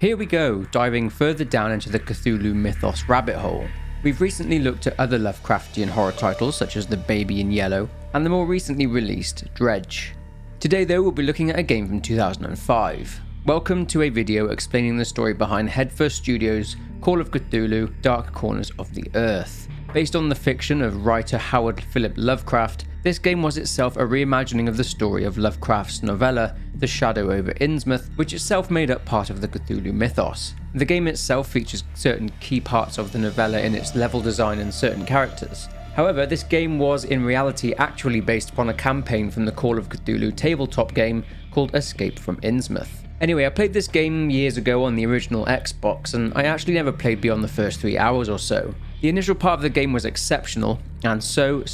Here we go, diving further down into the Cthulhu mythos rabbit hole. We've recently looked at other Lovecraftian horror titles such as The Baby in Yellow and the more recently released Dredge. Today though we'll be looking at a game from 2005. Welcome to a video explaining the story behind Headfirst Studios' Call of Cthulhu: Dark Corners of the Earth. Based on the fiction of writer Howard Philip Lovecraft, this game was itself a reimagining of the story of Lovecraft's novella, The Shadow Over Innsmouth, which itself made up part of the Cthulhu mythos. The game itself features certain key parts of the novella in its level design and certain characters. However, this game was in reality actually based upon a campaign from the Call of Cthulhu tabletop game called Escape from Innsmouth. Anyway, I played this game years ago on the original Xbox, and I actually never played beyond the first 3 hours or so. The initial part of the game was exceptional, and so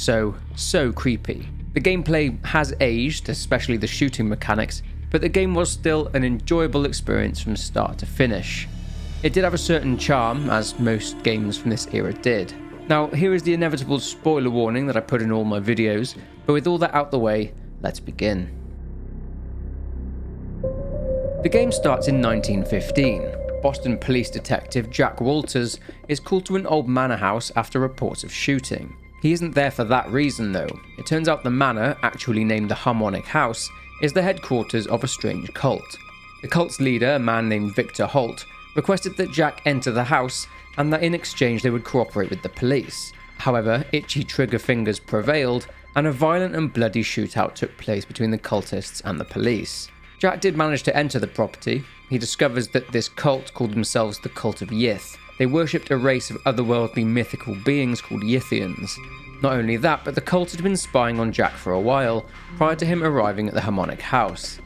creepy. The gameplay has aged, especially the shooting mechanics, but the game was still an enjoyable experience from start to finish. It did have a certain charm, as most games from this era did. Now, here is the inevitable spoiler warning that I put in all my videos, but with all that out the way, let's begin. The game starts in 1915. Boston police detective Jack Walters is called to an old manor house after reports of shooting. He isn't there for that reason though. It turns out the manor, actually named the Harmonic House, is the headquarters of a strange cult. The cult's leader, a man named Victor Holt, requested that Jack enter the house and that in exchange they would cooperate with the police. However, itchy trigger fingers prevailed and a violent and bloody shootout took place between the cultists and the police. Jack did manage to enter the property. He discovers that this cult called themselves the Cult of Yith. They worshipped a race of otherworldly mythical beings called Yithians. Not only that, but the cult had been spying on Jack for a while, prior to him arriving at the Harmonic House.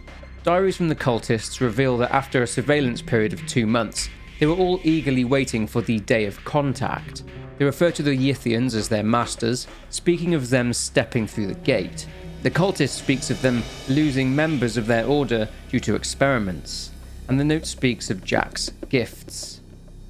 Diaries from the cultists reveal that after a surveillance period of 2 months, they were all eagerly waiting for the Day of Contact. They refer to the Yithians as their masters, speaking of them stepping through the gate. The cultist speaks of them losing members of their order due to experiments, and the note speaks of Jack's gifts.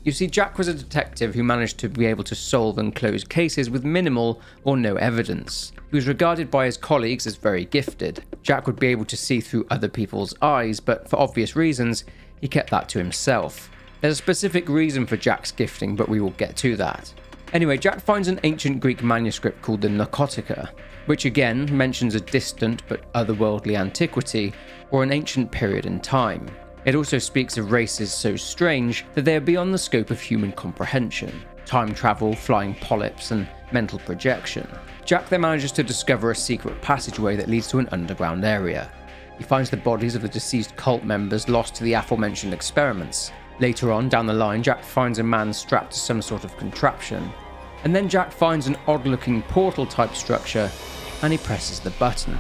You see, Jack was a detective who managed to be able to solve and close cases with minimal or no evidence. He was regarded by his colleagues as very gifted. Jack would be able to see through other people's eyes, but for obvious reasons, he kept that to himself. There's a specific reason for Jack's gifting, but we will get to that. Anyway, Jack finds an ancient Greek manuscript called the Narcotica, which again mentions a distant but otherworldly antiquity or an ancient period in time. It also speaks of races so strange that they are beyond the scope of human comprehension: time travel, flying polyps, and mental projection. Jack then manages to discover a secret passageway that leads to an underground area. He finds the bodies of the deceased cult members lost to the aforementioned experiments. Later on down the line, Jack finds a man strapped to some sort of contraption. And then Jack finds an odd-looking portal-type structure, and he presses the button.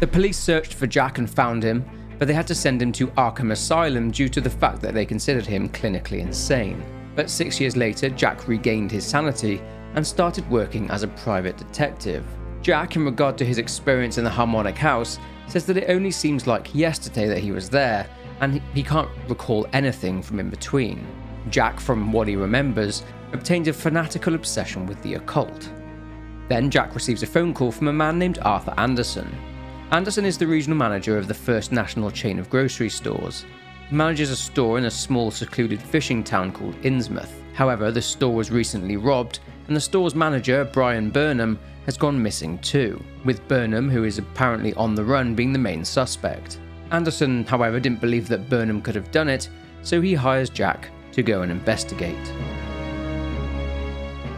The police searched for Jack and found him, but they had to send him to Arkham Asylum due to the fact that they considered him clinically insane. But 6 years later, Jack regained his sanity and started working as a private detective. Jack, in regard to his experience in the Harmonic House, says that it only seems like yesterday that he was there, and he can't recall anything from in between. Jack, from what he remembers, obtained a fanatical obsession with the occult. Then Jack receives a phone call from a man named Arthur Anderson. Anderson is the regional manager of the First National chain of grocery stores. He manages a store in a small secluded fishing town called Innsmouth. However, the store was recently robbed, and the store's manager, Brian Burnham, has gone missing too, with Burnham, who is apparently on the run, being the main suspect. Anderson, however, didn't believe that Burnham could have done it, so he hires Jack to go and investigate.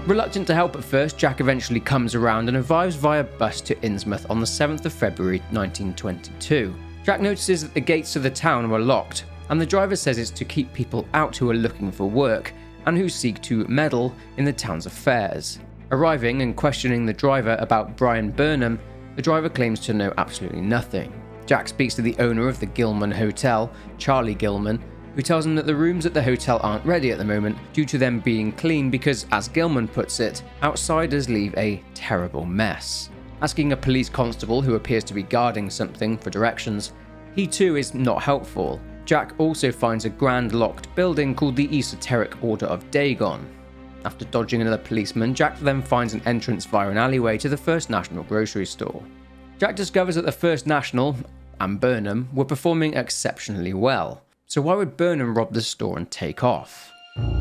Reluctant to help at first, Jack eventually comes around and arrives via bus to Innsmouth on the 7th of February 1922. Jack notices that the gates of the town were locked, and the driver says it's to keep people out who are looking for work and who seek to meddle in the town's affairs. Arriving and questioning the driver about Brian Burnham, the driver claims to know absolutely nothing. Jack speaks to the owner of the Gilman Hotel, Charlie Gilman, who tells him that the rooms at the hotel aren't ready at the moment due to them being clean because, as Gilman puts it, outsiders leave a terrible mess. Asking a police constable who appears to be guarding something for directions, he too is not helpful. Jack also finds a grand locked building called the Esoteric Order of Dagon. After dodging another policeman, Jack then finds an entrance via an alleyway to the First National Grocery Store. Jack discovers that the First National and Burnham were performing exceptionally well. So why would Burnham rob the store and take off?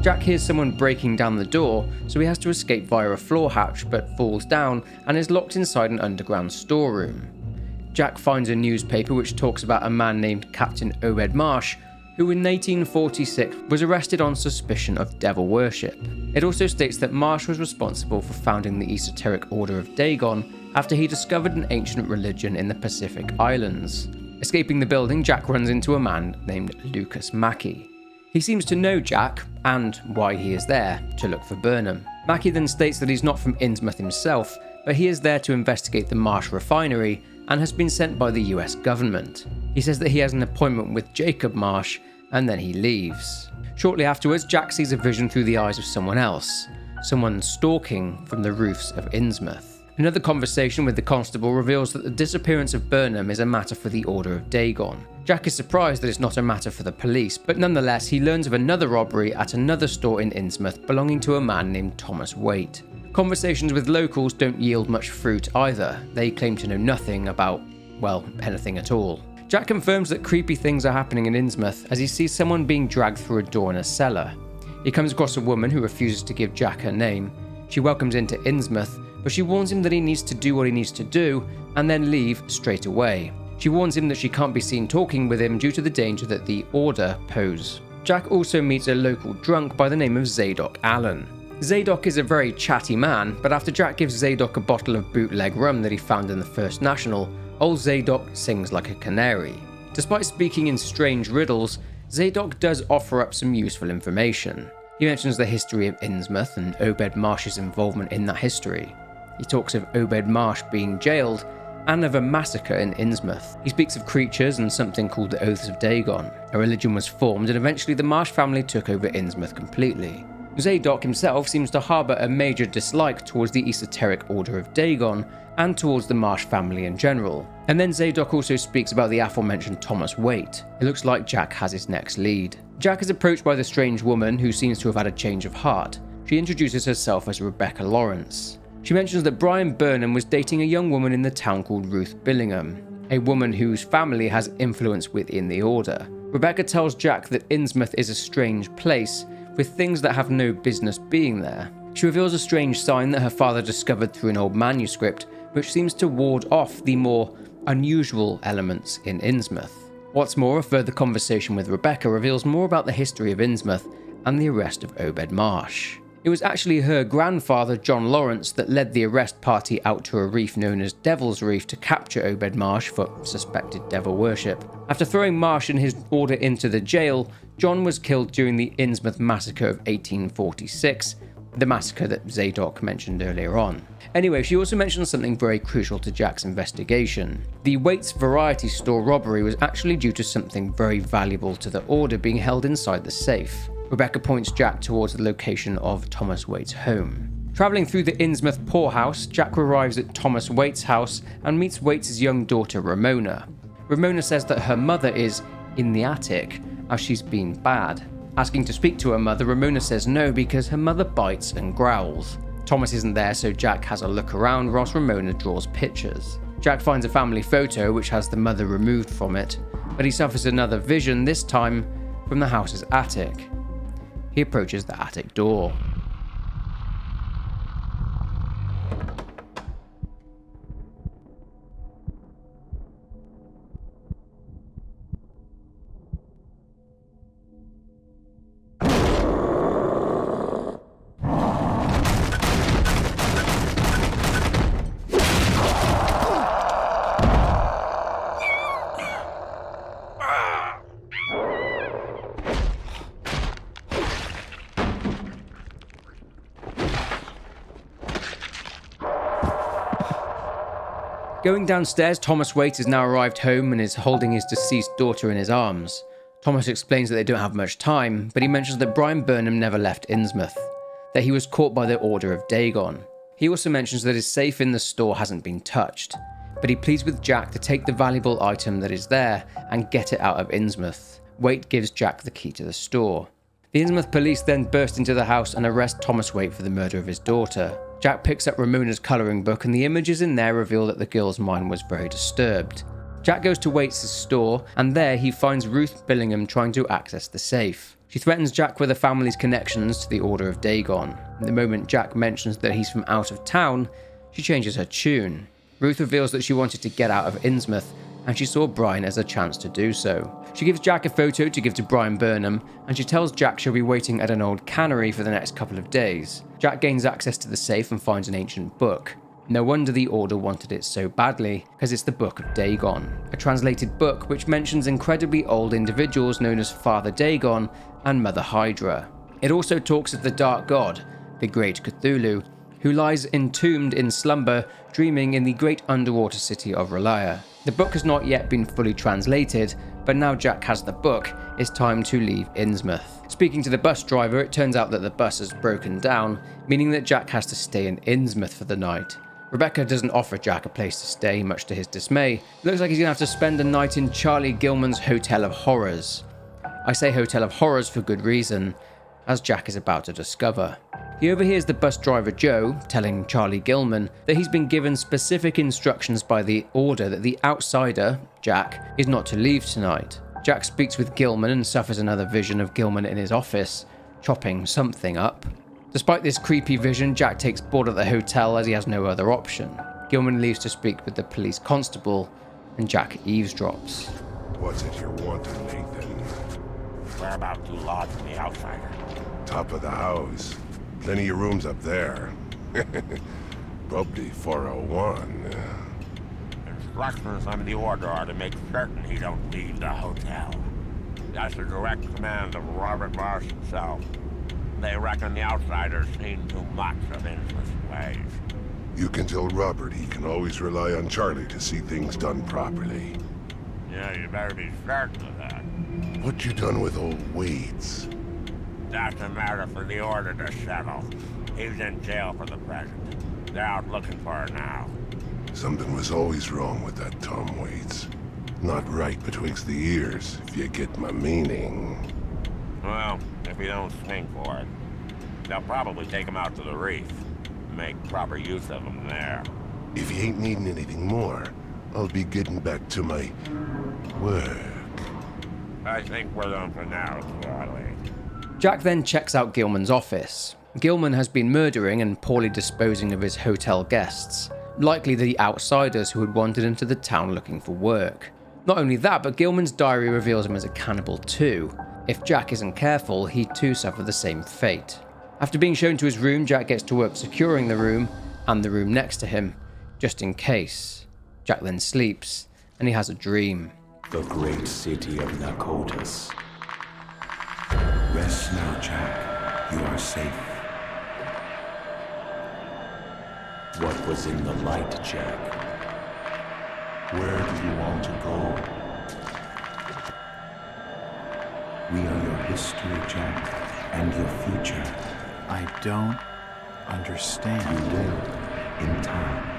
Jack hears someone breaking down the door, so he has to escape via a floor hatch but falls down and is locked inside an underground storeroom. Jack finds a newspaper which talks about a man named Captain Obed Marsh, who in 1846 was arrested on suspicion of devil worship. It also states that Marsh was responsible for founding the Esoteric Order of Dagon after he discovered an ancient religion in the Pacific Islands. Escaping the building, Jack runs into a man named Lucas Mackey. He seems to know Jack, and why he is there, to look for Burnham. Mackey then states that he's not from Innsmouth himself, but he is there to investigate the Marsh refinery and has been sent by the US government. He says that he has an appointment with Jacob Marsh, and then he leaves. Shortly afterwards, Jack sees a vision through the eyes of someone else, someone stalking from the roofs of Innsmouth. Another conversation with the constable reveals that the disappearance of Burnham is a matter for the Order of Dagon. Jack is surprised that it's not a matter for the police, but nonetheless he learns of another robbery at another store in Innsmouth belonging to a man named Thomas Waite. Conversations with locals don't yield much fruit either. They claim to know nothing about, well, anything at all. Jack confirms that creepy things are happening in Innsmouth as he sees someone being dragged through a door in a cellar. He comes across a woman who refuses to give Jack her name. She welcomes him to Innsmouth, but she warns him that he needs to do what he needs to do and then leave straight away. She warns him that she can't be seen talking with him due to the danger that the Order pose. Jack also meets a local drunk by the name of Zadok Allen. Zadok is a very chatty man, but after Jack gives Zadok a bottle of bootleg rum that he found in the First National, old Zadok sings like a canary. Despite speaking in strange riddles, Zadok does offer up some useful information. He mentions the history of Innsmouth and Obed Marsh's involvement in that history. He talks of Obed Marsh being jailed and of a massacre in Innsmouth. He speaks of creatures and something called the Oaths of Dagon. A religion was formed and eventually the Marsh family took over Innsmouth completely. Zadok himself seems to harbour a major dislike towards the Esoteric Order of Dagon and towards the Marsh family in general. And then Zadok also speaks about the aforementioned Thomas Waite. It looks like Jack has his next lead. Jack is approached by the strange woman who seems to have had a change of heart. She introduces herself as Rebecca Lawrence. She mentions that Brian Burnham was dating a young woman in the town called Ruth Billingham, a woman whose family has influence within the Order. Rebecca tells Jack that Innsmouth is a strange place, with things that have no business being there. She reveals a strange sign that her father discovered through an old manuscript, which seems to ward off the more unusual elements in Innsmouth. What's more, a further conversation with Rebecca reveals more about the history of Innsmouth and the arrest of Obed Marsh. It was actually her grandfather, John Lawrence, that led the arrest party out to a reef known as Devil's Reef to capture Obed Marsh for suspected devil worship. After throwing Marsh and his order into the jail, John was killed during the Innsmouth massacre of 1846, the massacre that Zadok mentioned earlier on. Anyway, she also mentions something very crucial to Jack's investigation. The Waite's variety store robbery was actually due to something very valuable to the Order being held inside the safe. Rebecca points Jack towards the location of Thomas Waite's home. Travelling through the Innsmouth poorhouse, Jack arrives at Thomas Waite's house and meets Waite's young daughter Ramona. Ramona says that her mother is in the attic, as she's been bad. Asking to speak to her mother, Ramona says no because her mother bites and growls. Thomas isn't there, so Jack has a look around whilst Ramona draws pictures. Jack finds a family photo which has the mother removed from it, but he suffers another vision, this time from the house's attic. He approaches the attic door. Going downstairs, Thomas Waite has now arrived home and is holding his deceased daughter in his arms. Thomas explains that they don't have much time, but he mentions that Brian Burnham never left Innsmouth, that he was caught by the Order of Dagon. He also mentions that his safe in the store hasn't been touched, but he pleads with Jack to take the valuable item that is there and get it out of Innsmouth. Waite gives Jack the key to the store. The Innsmouth police then burst into the house and arrest Thomas Waite for the murder of his daughter. Jack picks up Ramona's colouring book and the images in there reveal that the girl's mind was very disturbed. Jack goes to Waite's store, and there he finds Ruth Billingham trying to access the safe. She threatens Jack with her family's connections to the Order of Dagon. The moment Jack mentions that he's from out of town, she changes her tune. Ruth reveals that she wanted to get out of Innsmouth, and she saw Brian as a chance to do so. She gives Jack a photo to give to Brian Burnham, and she tells Jack she'll be waiting at an old cannery for the next couple of days. Jack gains access to the safe and finds an ancient book. No wonder the Order wanted it so badly, because it's the Book of Dagon, a translated book which mentions incredibly old individuals known as Father Dagon and Mother Hydra. It also talks of the Dark God, the Great Cthulhu, who lies entombed in slumber, dreaming in the great underwater city of Relia. The book has not yet been fully translated, but now Jack has the book, it's time to leave Innsmouth. Speaking to the bus driver, it turns out that the bus has broken down, meaning that Jack has to stay in Innsmouth for the night. Rebecca doesn't offer Jack a place to stay, much to his dismay. It looks like he's going to have to spend a night in Charlie Gilman's Hotel of Horrors. I say Hotel of Horrors for good reason, as Jack is about to discover. He overhears the bus driver Joe telling Charlie Gilman that he's been given specific instructions by the Order that the outsider, Jack, is not to leave tonight. Jack speaks with Gilman and suffers another vision of Gilman in his office, chopping something up. Despite this creepy vision, Jack takes board at the hotel as he has no other option. Gilman leaves to speak with the police constable, and Jack eavesdrops. What's it you want, Nathan? Where about you lodge the outsider? Top of the house. Plenty of rooms up there. Probably 401. Instructions on the Order are to make certain he don't leave the hotel. That's a direct command of Robert Marsh himself. They reckon the outsider's seen too much of Innsmouth's ways. You can tell Robert he can always rely on Charlie to see things done properly. Yeah, you better be certain of that. What you done with old Waits? That's a matter for the Order to settle. He's in jail for the present. They're out looking for her now. Something was always wrong with that Tom Waits. Not right betwixt the ears, if you get my meaning. Well, if you don't swing for it, they'll probably take him out to the reef and make proper use of him there. If you ain't needing anything more, I'll be getting back to my work. I think we're done for now, Charlie. Jack then checks out Gilman's office. Gilman has been murdering and poorly disposing of his hotel guests, likely the outsiders who had wandered into the town looking for work. Not only that, but Gilman's diary reveals him as a cannibal too. If Jack isn't careful, he too suffers the same fate. After being shown to his room, Jack gets to work securing the room and the room next to him, just in case. Jack then sleeps, and he has a dream. The great city of Narcotis. Rest now, Jack. You are safe. What was in the light, Jack? Where do you want to go? We are your history, Jack, and your future. I don't understand. You will, in time.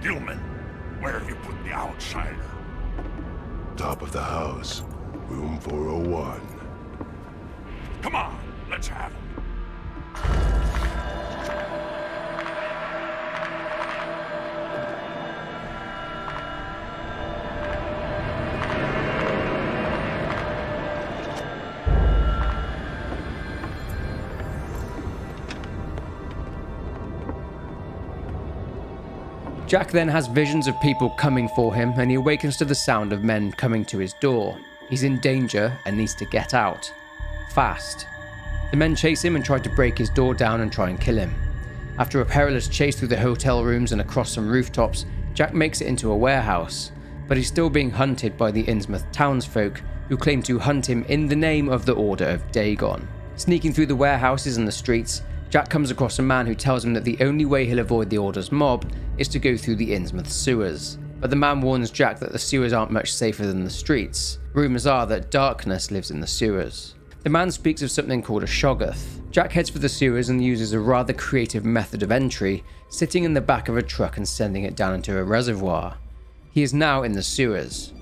Gilman, where have you put the outsider? Top of the house, room 401. Come on, let's have him. Jack then has visions of people coming for him, and he awakens to the sound of men coming to his door. He's in danger and needs to get out. Fast. The men chase him and try to break his door down and try and kill him. After a perilous chase through the hotel rooms and across some rooftops, Jack makes it into a warehouse, but he's still being hunted by the Innsmouth townsfolk, who claim to hunt him in the name of the Order of Dagon. Sneaking through the warehouses and the streets, Jack comes across a man who tells him that the only way he'll avoid the Order's mob is to go through the Innsmouth sewers, but the man warns Jack that the sewers aren't much safer than the streets. Rumours are that darkness lives in the sewers. The man speaks of something called a Shoggoth. Jack heads for the sewers and uses a rather creative method of entry, sitting in the back of a truck and sending it down into a reservoir. He is now in the sewers,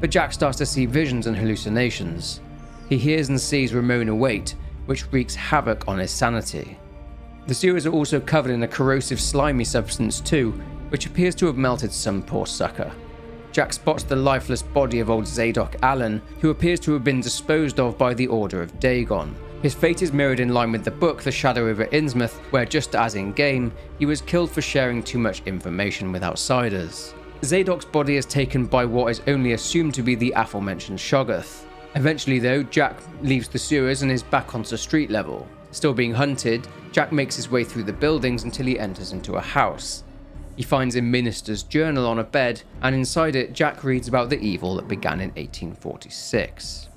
but Jack starts to see visions and hallucinations. He hears and sees Ramona Waite, which wreaks havoc on his sanity. The sewers are also covered in a corrosive slimy substance too, which appears to have melted some poor sucker. Jack spots the lifeless body of old Zadok Allen, who appears to have been disposed of by the Order of Dagon. His fate is mirrored in line with the book The Shadow Over Innsmouth, where just as in game, he was killed for sharing too much information with outsiders. Zadok's body is taken by what is only assumed to be the aforementioned Shoggoth. Eventually though, Jack leaves the sewers and is back onto street level. Still being hunted, Jack makes his way through the buildings until he enters into a house. He finds a minister's journal on a bed, and inside it, Jack reads about the evil that began in 1846.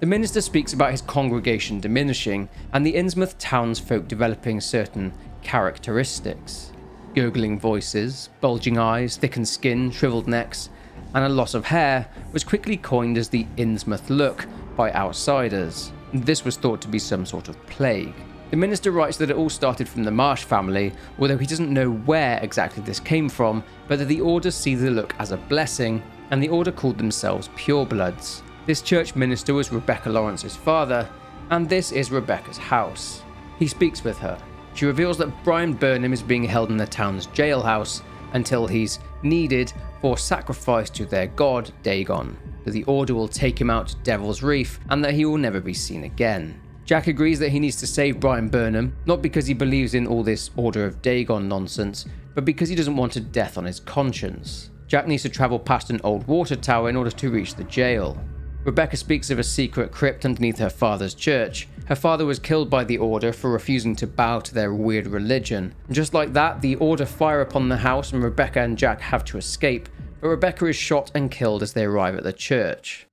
The minister speaks about his congregation diminishing and the Innsmouth townsfolk developing certain characteristics: gurgling voices, bulging eyes, thickened skin, shriveled necks, and a loss of hair was quickly coined as the Innsmouth look by outsiders. This was thought to be some sort of plague. The minister writes that it all started from the Marsh family, although he doesn't know where exactly this came from, but that the Order see the look as a blessing, and the Order called themselves Purebloods. This church minister was Rebecca Lawrence's father, and this is Rebecca's house. He speaks with her. She reveals that Brian Burnham is being held in the town's jailhouse until he's needed for sacrifice to their god, Dagon, that the Order will take him out to Devil's Reef, and that he will never be seen again. Jack agrees that he needs to save Brian Burnham, not because he believes in all this Order of Dagon nonsense, but because he doesn't want a death on his conscience. Jack needs to travel past an old water tower in order to reach the jail. Rebecca speaks of a secret crypt underneath her father's church. Her father was killed by the Order for refusing to bow to their weird religion. And just like that, the Order fire upon the house and Rebecca and Jack have to escape, but Rebecca is shot and killed as they arrive at the church.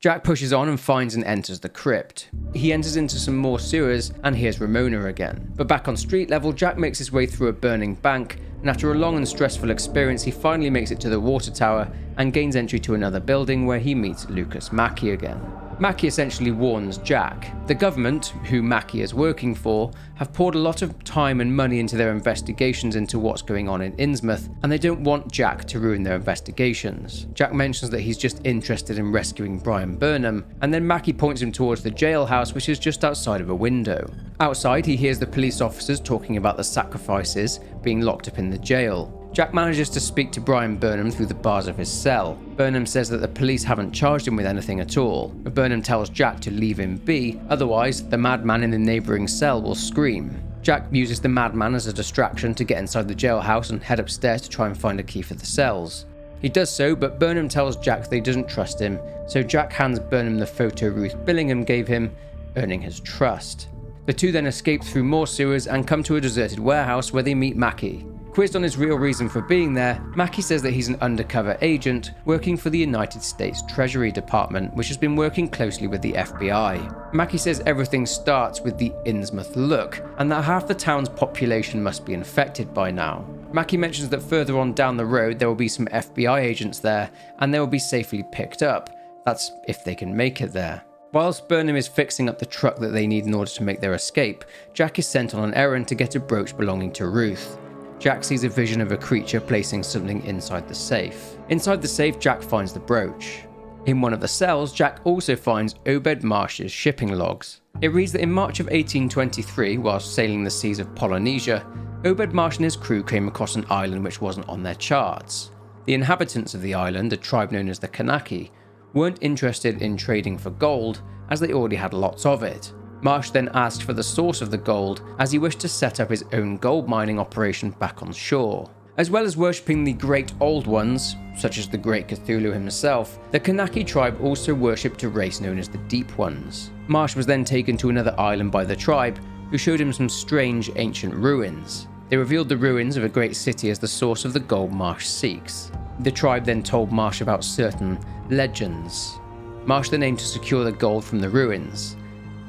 Jack pushes on and finds and enters the crypt. He enters into some more sewers and hears Ramona again. But back on street level, Jack makes his way through a burning bank, and after a long and stressful experience, he finally makes it to the water tower and gains entry to another building where he meets Lucas Mackey again. Mackey essentially warns Jack. The government, who Mackey is working for, have poured a lot of time and money into their investigations into what's going on in Innsmouth, and they don't want Jack to ruin their investigations. Jack mentions that he's just interested in rescuing Brian Burnham, and then Mackey points him towards the jailhouse, which is just outside of a window. Outside, he hears the police officers talking about the sacrifices being locked up in the jail. Jack manages to speak to Brian Burnham through the bars of his cell. Burnham says that the police haven't charged him with anything at all, but Burnham tells Jack to leave him be, otherwise the madman in the neighbouring cell will scream. Jack uses the madman as a distraction to get inside the jailhouse and head upstairs to try and find a key for the cells. He does so, but Burnham tells Jack that he doesn't trust him, so Jack hands Burnham the photo Ruth Billingham gave him, earning his trust. The two then escape through more sewers and come to a deserted warehouse where they meet Mackey. Quizzed on his real reason for being there, Mackey says that he's an undercover agent working for the United States Treasury Department, which has been working closely with the FBI. Mackey says everything starts with the Innsmouth look, and that half the town's population must be infected by now. Mackey mentions that further on down the road there will be some FBI agents there, and they will be safely picked up. That's if they can make it there. Whilst Burnham is fixing up the truck that they need in order to make their escape, Jack is sent on an errand to get a brooch belonging to Ruth. Jack sees a vision of a creature placing something inside the safe. Inside the safe, Jack finds the brooch. In one of the cells, Jack also finds Obed Marsh's shipping logs. It reads that in March of 1823, whilst sailing the seas of Polynesia, Obed Marsh and his crew came across an island which wasn't on their charts. The inhabitants of the island, a tribe known as the Kanaki, weren't interested in trading for gold as they already had lots of it. Marsh then asked for the source of the gold, as he wished to set up his own gold mining operation back on shore. As well as worshipping the Great Old Ones, such as the Great Cthulhu himself, the Kanaki tribe also worshipped a race known as the Deep Ones. Marsh was then taken to another island by the tribe, who showed him some strange ancient ruins. They revealed the ruins of a great city as the source of the gold Marsh seeks. The tribe then told Marsh about certain legends. Marsh then aimed to secure the gold from the ruins.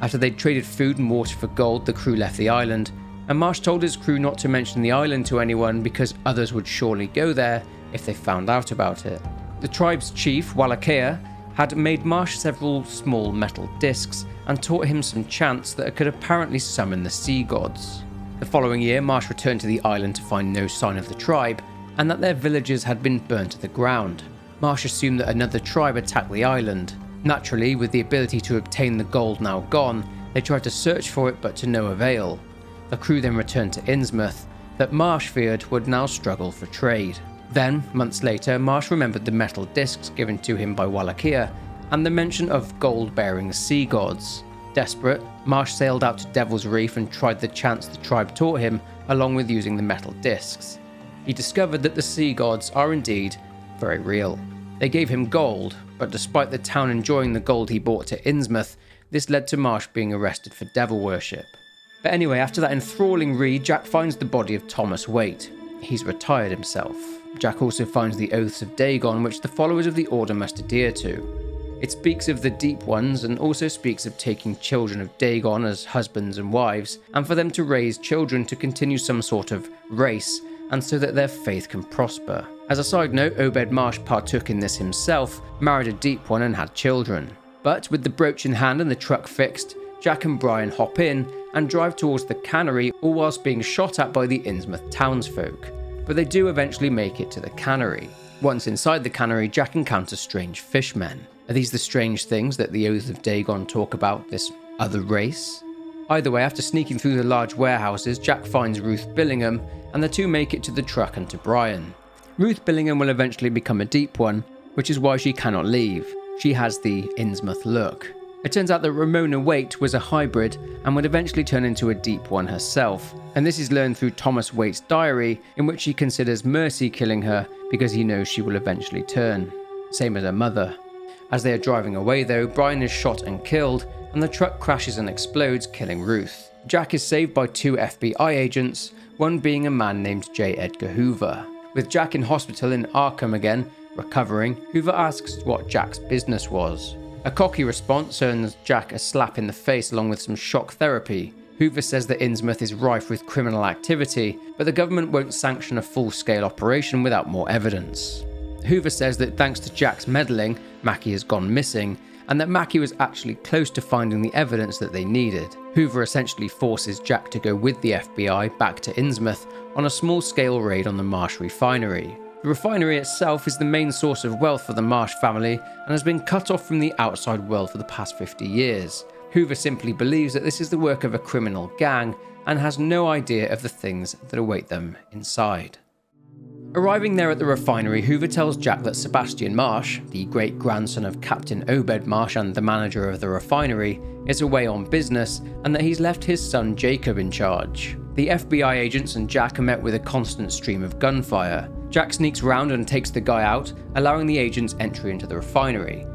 After they'd traded food and water for gold, the crew left the island, and Marsh told his crew not to mention the island to anyone because others would surely go there if they found out about it. The tribe's chief, Wallachia, had made Marsh several small metal discs and taught him some chants that could apparently summon the sea gods. The following year, Marsh returned to the island to find no sign of the tribe and that their villages had been burnt to the ground. Marsh assumed that another tribe attacked the island. Naturally, with the ability to obtain the gold now gone, they tried to search for it but to no avail. The crew then returned to Innsmouth, that Marsh feared would now struggle for trade. Then, months later, Marsh remembered the metal discs given to him by Wallachia and the mention of gold-bearing sea gods. Desperate, Marsh sailed out to Devil's Reef and tried the chants the tribe taught him, along with using the metal discs. He discovered that the sea gods are indeed very real. They gave him gold, but despite the town enjoying the gold he brought to Innsmouth, this led to Marsh being arrested for devil worship. But anyway, after that enthralling read, Jack finds the body of Thomas Waite. He's retired himself. Jack also finds the Oaths of Dagon, which the followers of the Order must adhere to. It speaks of the Deep Ones and also speaks of taking children of Dagon as husbands and wives, and for them to raise children to continue some sort of race, and so that their faith can prosper. As a side note, Obed Marsh partook in this himself, married a Deep One and had children. But with the brooch in hand and the truck fixed, Jack and Brian hop in and drive towards the cannery, all whilst being shot at by the Innsmouth townsfolk. But they do eventually make it to the cannery. Once inside the cannery, Jack encounters strange fishmen. Are these the strange things that the Oath of Dagon talk about, this other race? Either way, after sneaking through the large warehouses, Jack finds Ruth Billingham, and the two make it to the truck and to Brian. Ruth Billingham will eventually become a Deep One, which is why she cannot leave. She has the Innsmouth look. It turns out that Ramona Waite was a hybrid and would eventually turn into a Deep One herself, and this is learned through Thomas Waite's diary, in which he considers Mercy killing her because he knows she will eventually turn. Same as her mother. As they are driving away though, Brian is shot and killed, and the truck crashes and explodes, killing Ruth. Jack is saved by two FBI agents, one being a man named J. Edgar Hoover. With Jack in hospital in Arkham again, recovering, Hoover asks what Jack's business was. A cocky response earns Jack a slap in the face along with some shock therapy. Hoover says that Innsmouth is rife with criminal activity, but the government won't sanction a full-scale operation without more evidence. Hoover says that thanks to Jack's meddling, Mackey has gone missing, and that Mackey was actually close to finding the evidence that they needed. Hoover essentially forces Jack to go with the FBI back to Innsmouth on a small-scale raid on the Marsh refinery. The refinery itself is the main source of wealth for the Marsh family and has been cut off from the outside world for the past 50 years. Hoover simply believes that this is the work of a criminal gang and has no idea of the things that await them inside. Arriving there at the refinery, Hoover tells Jack that Sebastian Marsh, the great-grandson of Captain Obed Marsh and the manager of the refinery, is away on business and that he's left his son Jacob in charge. The FBI agents and Jack are met with a constant stream of gunfire. Jack sneaks round and takes the guy out, allowing the agents entry into the refinery.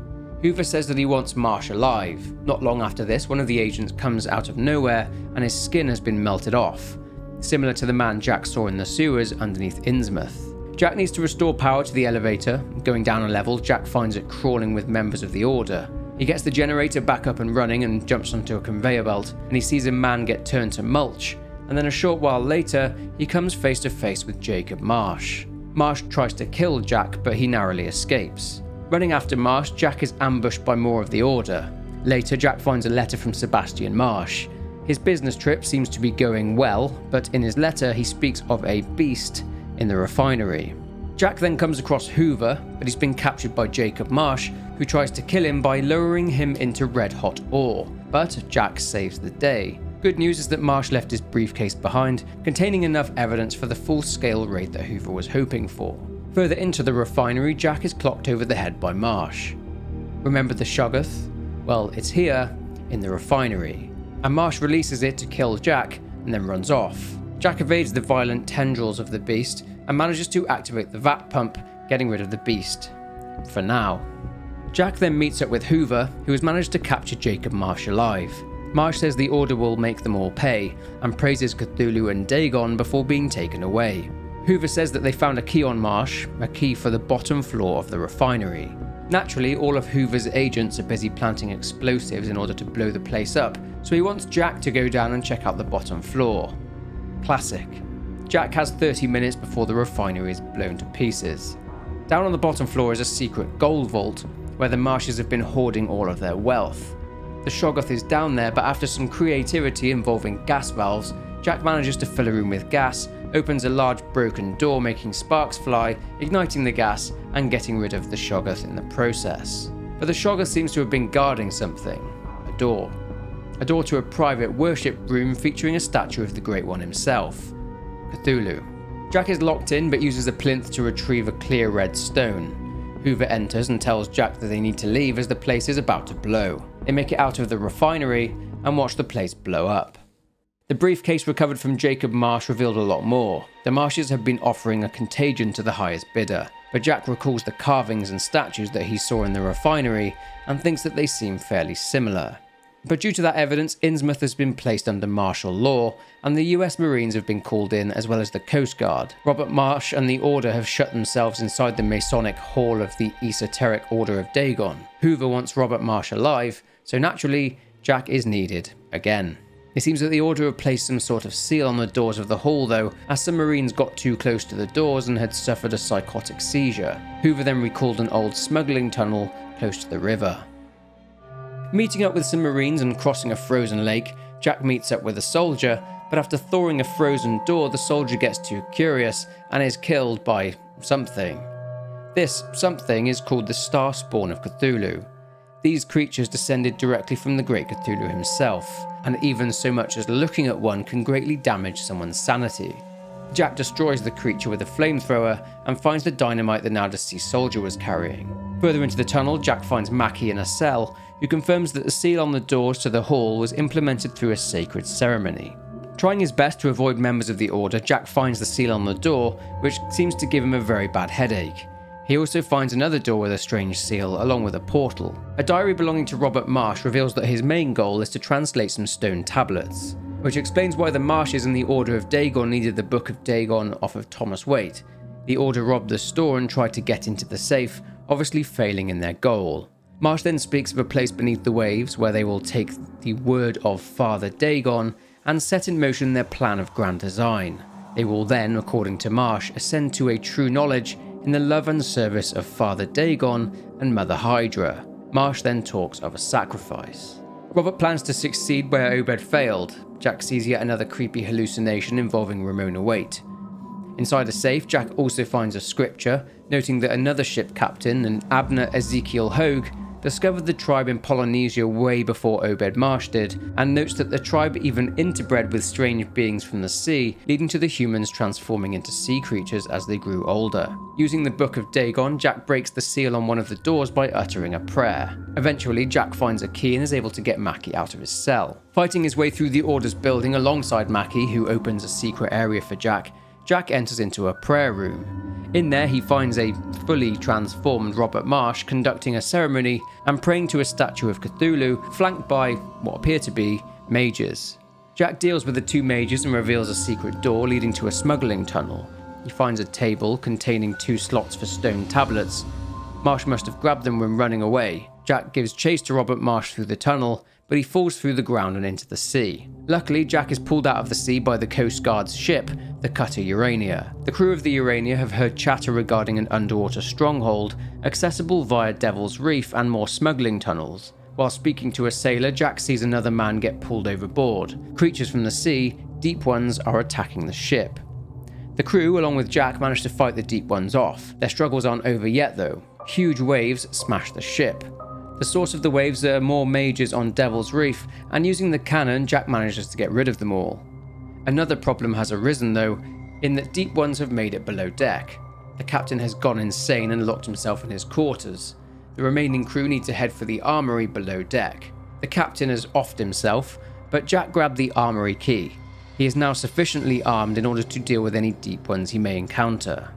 Hoover says that he wants Marsh alive. Not long after this, one of the agents comes out of nowhere and his skin has been melted off, similar to the man Jack saw in the sewers underneath Innsmouth. Jack needs to restore power to the elevator. Going down a level, Jack finds it crawling with members of the Order. He gets the generator back up and running and jumps onto a conveyor belt, and he sees a man get turned to mulch, and then a short while later, he comes face to face with Jacob Marsh. Marsh tries to kill Jack, but he narrowly escapes. Running after Marsh, Jack is ambushed by more of the Order. Later, Jack finds a letter from Sebastian Marsh. His business trip seems to be going well, but in his letter he speaks of a beast in the refinery. Jack then comes across Hoover, but he's been captured by Jacob Marsh, who tries to kill him by lowering him into red-hot ore, but Jack saves the day. Good news is that Marsh left his briefcase behind, containing enough evidence for the full-scale raid that Hoover was hoping for. Further into the refinery, Jack is clocked over the head by Marsh. Remember the Shoggoth? Well, it's here, in the refinery. And Marsh releases it to kill Jack, and then runs off. Jack evades the violent tendrils of the beast, and manages to activate the vac pump, getting rid of the beast. For now. Jack then meets up with Hoover, who has managed to capture Jacob Marsh alive. Marsh says the Order will make them all pay, and praises Cthulhu and Dagon before being taken away. Hoover says that they found a key on Marsh, a key for the bottom floor of the refinery. Naturally, all of Hoover's agents are busy planting explosives in order to blow the place up, so he wants Jack to go down and check out the bottom floor. Classic. Jack has 30 minutes before the refinery is blown to pieces. Down on the bottom floor is a secret gold vault where the Marshes have been hoarding all of their wealth. The Shoggoth is down there, but after some creativity involving gas valves, Jack manages to fill a room with gas, opens a large broken door, making sparks fly, igniting the gas and getting rid of the Shoggoth in the process. But the Shoggoth seems to have been guarding something, a door. A door to a private worship room featuring a statue of the Great One himself, Cthulhu. Jack is locked in but uses a plinth to retrieve a clear red stone. Hoover enters and tells Jack that they need to leave as the place is about to blow. They make it out of the refinery and watch the place blow up. The briefcase recovered from Jacob Marsh revealed a lot more. The Marshes have been offering a contagion to the highest bidder, but Jack recalls the carvings and statues that he saw in the refinery and thinks that they seem fairly similar. But due to that evidence, Innsmouth has been placed under martial law, and the US Marines have been called in, as well as the Coast Guard. Robert Marsh and the Order have shut themselves inside the Masonic Hall of the Esoteric Order of Dagon. Hoover wants Robert Marsh alive, so naturally, Jack is needed again. It seems that the Order have placed some sort of seal on the doors of the hall though, as some Marines got too close to the doors and had suffered a psychotic seizure. Hoover then recalled an old smuggling tunnel close to the river. Meeting up with some Marines and crossing a frozen lake, Jack meets up with a soldier, but after thawing a frozen door, the soldier gets too curious and is killed by something. This something is called the Starspawn of Cthulhu. These creatures descended directly from the Great Cthulhu himself, and even so much as looking at one can greatly damage someone's sanity. Jack destroys the creature with a flamethrower and finds the dynamite the now deceased soldier was carrying. Further into the tunnel, Jack finds Mackey in a cell, who confirms that the seal on the doors to the hall was implemented through a sacred ceremony. Trying his best to avoid members of the Order, Jack finds the seal on the door, which seems to give him a very bad headache. He also finds another door with a strange seal, along with a portal. A diary belonging to Robert Marsh reveals that his main goal is to translate some stone tablets, which explains why the Marshes and the Order of Dagon needed the Book of Dagon off of Thomas Waite. The Order robbed the store and tried to get into the safe, obviously failing in their goal. Marsh then speaks of a place beneath the waves where they will take the word of Father Dagon and set in motion their plan of grand design. They will then, according to Marsh, ascend to a true knowledge in the love and service of Father Dagon and Mother Hydra. Marsh then talks of a sacrifice. Robert plans to succeed where Obed failed. Jack sees yet another creepy hallucination involving Ramona Waite. Inside a safe, Jack also finds a scripture, noting that another ship captain, an Abner Ezekiel Hoag, discovered the tribe in Polynesia way before Obed Marsh did, and notes that the tribe even interbred with strange beings from the sea, leading to the humans transforming into sea creatures as they grew older. Using the Book of Dagon, Jack breaks the seal on one of the doors by uttering a prayer. Eventually, Jack finds a key and is able to get Mackey out of his cell. Fighting his way through the Order's building alongside Mackey, who opens a secret area for Jack, Jack enters into a prayer room. In there, he finds a fully transformed Robert Marsh conducting a ceremony and praying to a statue of Cthulhu, flanked by what appear to be mages. Jack deals with the two mages and reveals a secret door leading to a smuggling tunnel. He finds a table containing two slots for stone tablets. Marsh must have grabbed them when running away. Jack gives chase to Robert Marsh through the tunnel, but he falls through the ground and into the sea. Luckily, Jack is pulled out of the sea by the Coast Guard's ship, the cutter Urania. The crew of the Urania have heard chatter regarding an underwater stronghold, accessible via Devil's Reef and more smuggling tunnels. While speaking to a sailor, Jack sees another man get pulled overboard. Creatures from the sea, Deep Ones, are attacking the ship. The crew, along with Jack, manage to fight the Deep Ones off. Their struggles aren't over yet though. Huge waves smash the ship. The source of the waves are more mages on Devil's Reef, and using the cannon, Jack manages to get rid of them all. Another problem has arisen though, in that Deep Ones have made it below deck. The captain has gone insane and locked himself in his quarters. The remaining crew need to head for the armory below deck. The captain has offed himself, but Jack grabbed the armory key. He is now sufficiently armed in order to deal with any Deep Ones he may encounter.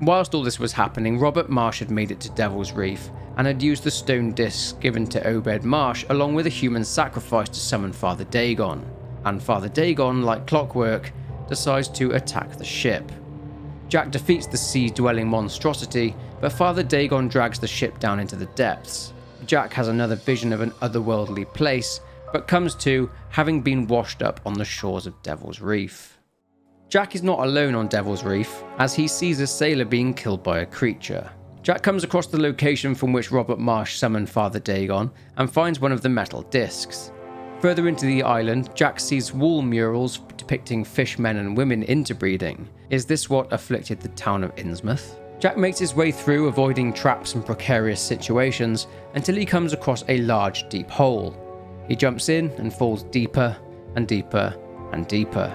Whilst all this was happening, Robert Marsh had made it to Devil's Reef and had used the stone discs given to Obed Marsh along with a human sacrifice to summon Father Dagon. And Father Dagon, like clockwork, decides to attack the ship. Jack defeats the sea-dwelling monstrosity, but Father Dagon drags the ship down into the depths. Jack has another vision of an otherworldly place, but comes to having been washed up on the shores of Devil's Reef. Jack is not alone on Devil's Reef, as he sees a sailor being killed by a creature. Jack comes across the location from which Robert Marsh summoned Father Dagon and finds one of the metal discs. Further into the island, Jack sees wall murals depicting fish men and women interbreeding. Is this what afflicted the town of Innsmouth? Jack makes his way through, avoiding traps and precarious situations, until he comes across a large, deep hole. He jumps in and falls deeper and deeper and deeper.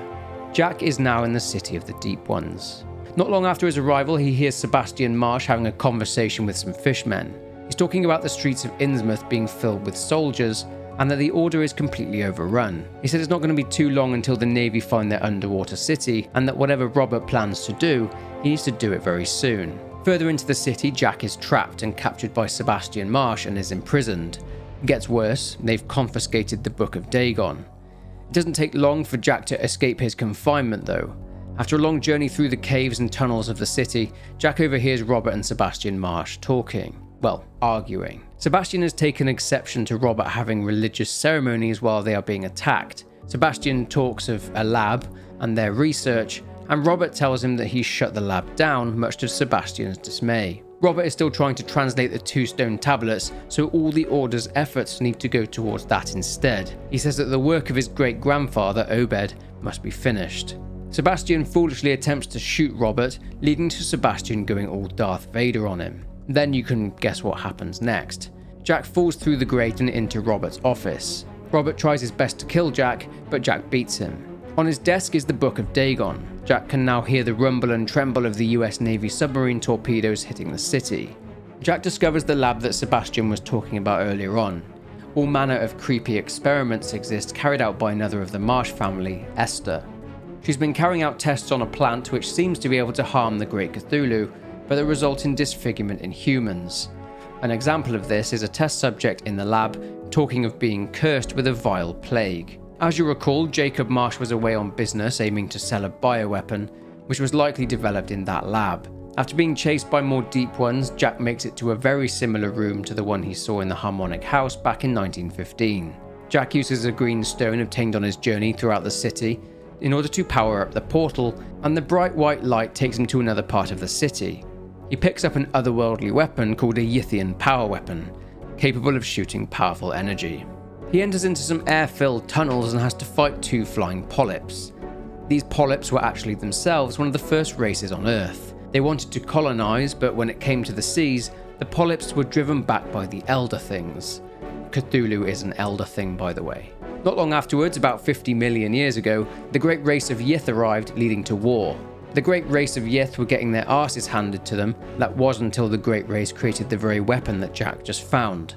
Jack is now in the city of the Deep Ones. Not long after his arrival, he hears Sebastian Marsh having a conversation with some fishmen. He's talking about the streets of Innsmouth being filled with soldiers, and that the Order is completely overrun. He said it's not going to be too long until the Navy find their underwater city, and that whatever Robert plans to do, he needs to do it very soon. Further into the city, Jack is trapped and captured by Sebastian Marsh and is imprisoned. It gets worse, they've confiscated the Book of Dagon. It doesn't take long for Jack to escape his confinement though. After a long journey through the caves and tunnels of the city, Jack overhears Robert and Sebastian Marsh talking. Well, arguing. Sebastian has taken exception to Robert having religious ceremonies while they are being attacked. Sebastian talks of a lab and their research, and Robert tells him that he shut the lab down, much to Sebastian's dismay. Robert is still trying to translate the two stone tablets, so all the Order's efforts need to go towards that instead. He says that the work of his great-grandfather, Obed, must be finished. Sebastian foolishly attempts to shoot Robert, leading to Sebastian going all Darth Vader on him. Then you can guess what happens next. Jack falls through the grate and into Robert's office. Robert tries his best to kill Jack, but Jack beats him. On his desk is the Book of Dagon. Jack can now hear the rumble and tremble of the US Navy submarine torpedoes hitting the city. Jack discovers the lab that Sebastian was talking about earlier on. All manner of creepy experiments exist carried out by another of the Marsh family, Esther. She's been carrying out tests on a plant which seems to be able to harm the Great Cthulhu, but that result in disfigurement in humans. An example of this is a test subject in the lab talking of being cursed with a vile plague. As you recall, Jacob Marsh was away on business aiming to sell a bioweapon, which was likely developed in that lab. After being chased by more Deep Ones, Jack makes it to a very similar room to the one he saw in the Harmonic House back in 1915. Jack uses a green stone obtained on his journey throughout the city in order to power up the portal, and the bright white light takes him to another part of the city. He picks up an otherworldly weapon called a Yithian power weapon, capable of shooting powerful energy. He enters into some air-filled tunnels and has to fight two flying polyps. These polyps were actually themselves one of the first races on Earth. They wanted to colonize, but when it came to the seas, the polyps were driven back by the Elder Things. Cthulhu is an Elder Thing, by the way. Not long afterwards, about 50 million years ago, the Great Race of Yith arrived, leading to war. The Great Race of Yith were getting their arses handed to them. That was until the Great Race created the very weapon that Jack just found.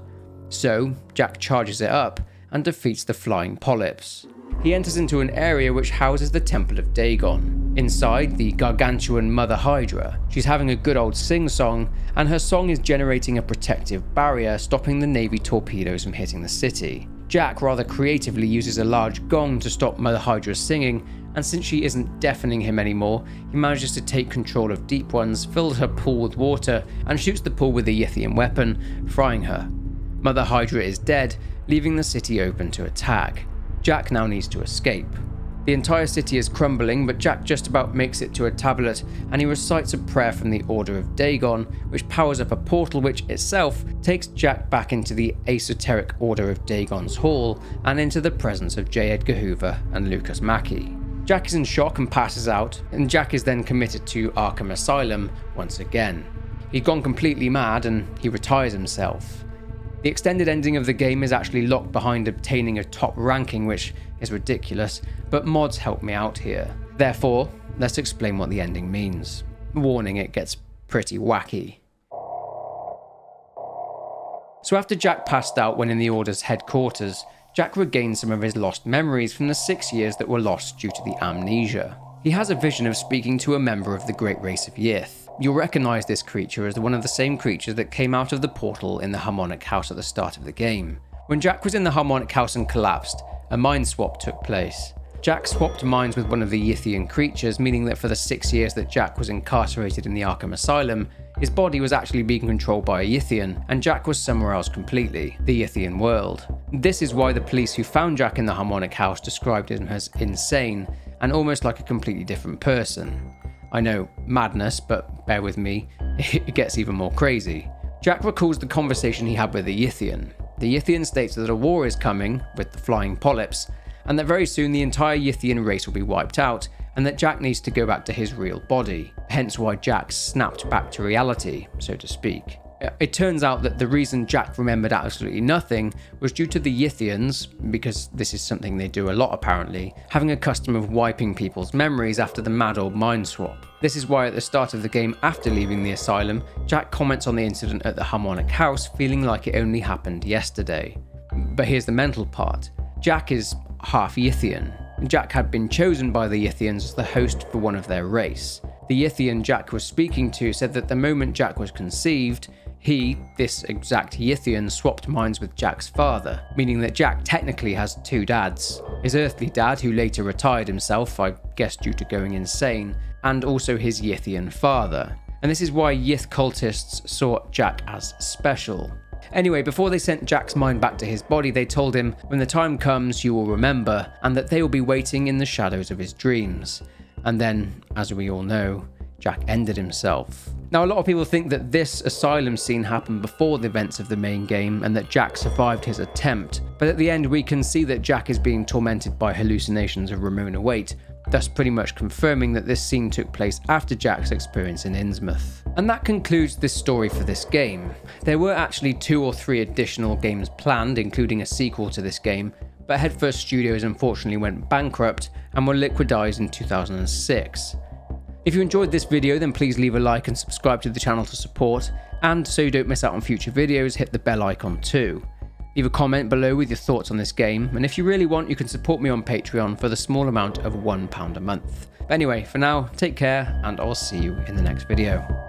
So, Jack charges it up and defeats the flying polyps. He enters into an area which houses the Temple of Dagon. Inside, the gargantuan Mother Hydra. She's having a good old sing-song, and her song is generating a protective barrier, stopping the Navy torpedoes from hitting the city. Jack rather creatively uses a large gong to stop Mother Hydra's singing, and since she isn't deafening him anymore, he manages to take control of Deep Ones, fills her pool with water, and shoots the pool with a Yithian weapon, frying her. Mother Hydra is dead, leaving the city open to attack. Jack now needs to escape. The entire city is crumbling, but Jack just about makes it to a tablet, and he recites a prayer from the Order of Dagon, which powers up a portal which itself takes Jack back into the Esoteric Order of Dagon's Hall, and into the presence of J. Edgar Hoover and Lucas Mackey. Jack is in shock and passes out, and Jack is then committed to Arkham Asylum once again. He'd gone completely mad, and he retires himself. The extended ending of the game is actually locked behind obtaining a top ranking, which is ridiculous, but mods helped me out here. Therefore, let's explain what the ending means. Warning, it gets pretty wacky. So after Jack passed out when in the Order's headquarters, Jack regains some of his lost memories from the 6 years that were lost due to the amnesia. He has a vision of speaking to a member of the Great Race of Yith. You'll recognise this creature as one of the same creatures that came out of the portal in the Harmonic House at the start of the game. When Jack was in the Harmonic House and collapsed, a mind swap took place. Jack swapped minds with one of the Yithian creatures, meaning that for the 6 years that Jack was incarcerated in the Arkham Asylum, his body was actually being controlled by a Yithian, and Jack was somewhere else completely, the Yithian world. This is why the police who found Jack in the Harmonic House described him as insane, and almost like a completely different person. I know, madness, but bear with me, it gets even more crazy. Jack recalls the conversation he had with the Yithian. The Yithian states that a war is coming with the flying polyps, and that very soon the entire Yithian race will be wiped out, and that Jack needs to go back to his real body, hence why Jack snapped back to reality, so to speak. It turns out that the reason Jack remembered absolutely nothing was due to the Yithians, because this is something they do a lot apparently, having a custom of wiping people's memories after the mad old mind swap. This is why at the start of the game after leaving the asylum, Jack comments on the incident at the Harmonic House feeling like it only happened yesterday. But here's the mental part. Jack is half Yithian. Jack had been chosen by the Yithians as the host for one of their race. The Yithian Jack was speaking to said that the moment Jack was conceived, he, this exact Yithian, swapped minds with Jack's father, meaning that Jack technically has two dads. His earthly dad, who later retired himself, I guess due to going insane, and also his Yithian father. And this is why Yith cultists saw Jack as special. Anyway, before they sent Jack's mind back to his body, they told him, when the time comes, you will remember, and that they will be waiting in the shadows of his dreams. And then, as we all know, Jack ended himself. Now, a lot of people think that this asylum scene happened before the events of the main game and that Jack survived his attempt, but at the end we can see that Jack is being tormented by hallucinations of Ramona Waite, thus pretty much confirming that this scene took place after Jack's experience in Innsmouth. And that concludes this story for this game. There were actually 2 or 3 additional games planned, including a sequel to this game, but Headfirst Studios unfortunately went bankrupt and were liquidized in 2006. If you enjoyed this video, then please leave a like and subscribe to the channel to support, and so you don't miss out on future videos, hit the bell icon too. Leave a comment below with your thoughts on this game, and if you really want, you can support me on Patreon for the small amount of £1 a month. But anyway, for now, take care, and I'll see you in the next video.